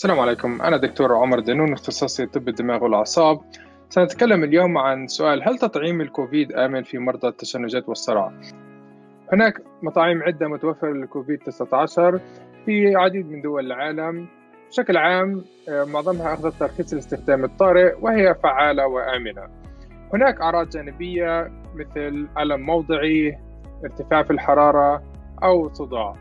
السلام عليكم، أنا دكتور عمر دنون، اختصاصي طب الدماغ والأعصاب. سنتكلم اليوم عن سؤال: هل تطعيم الكوفيد آمن في مرضى التشنجات والصرع؟ هناك مطاعيم عدة متوفرة للكوفيد 19 في عديد من دول العالم. بشكل عام معظمها أخذت ترخيص الاستخدام الطارئ وهي فعالة وآمنة. هناك أعراض جانبية مثل ألم موضعي، ارتفاع في الحرارة أو صداع.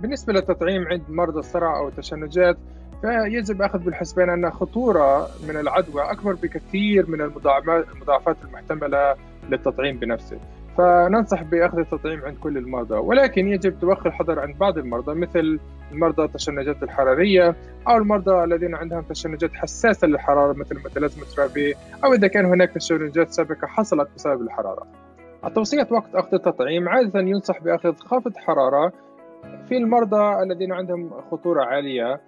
بالنسبة للتطعيم عند مرضى الصرع أو التشنجات، فيجب أخذ بالحسبان أن خطورة من العدوى أكبر بكثير من المضاعفات المحتملة للتطعيم بنفسه، فننصح بأخذ التطعيم عند كل المرضى، ولكن يجب توخي الحذر عند بعض المرضى مثل المرضى التشنجات الحرارية أو المرضى الذين عندهم تشنجات حساسة للحرارة مثل متلازمة رافي، أو إذا كان هناك تشنجات سابقة حصلت بسبب الحرارة. التوصية وقت أخذ التطعيم عادة ينصح بأخذ خافض حرارة في المرضى الذين عندهم خطورة عالية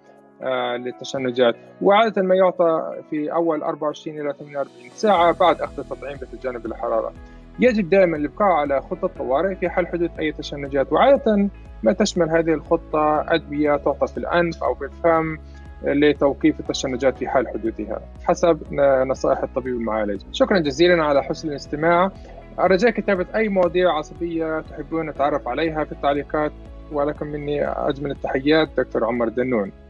للتشنجات، وعادة ما يعطى في أول 24 إلى 48 ساعة بعد أخذ التطعيم لتجنب الحرارة. يجب دائما الإبقاء على خطة طوارئ في حال حدوث أي تشنجات، وعادة ما تشمل هذه الخطة أدوية تعطى في الأنف أو في الفم لتوقيف التشنجات في حال حدوثها حسب نصائح الطبيب المعالج. شكرا جزيلا على حسن الاستماع. أرجاء كتابة أي مواضيع عصبية تحبون نتعرف عليها في التعليقات، ولكم مني أجمل التحيات، دكتور عمر دنون.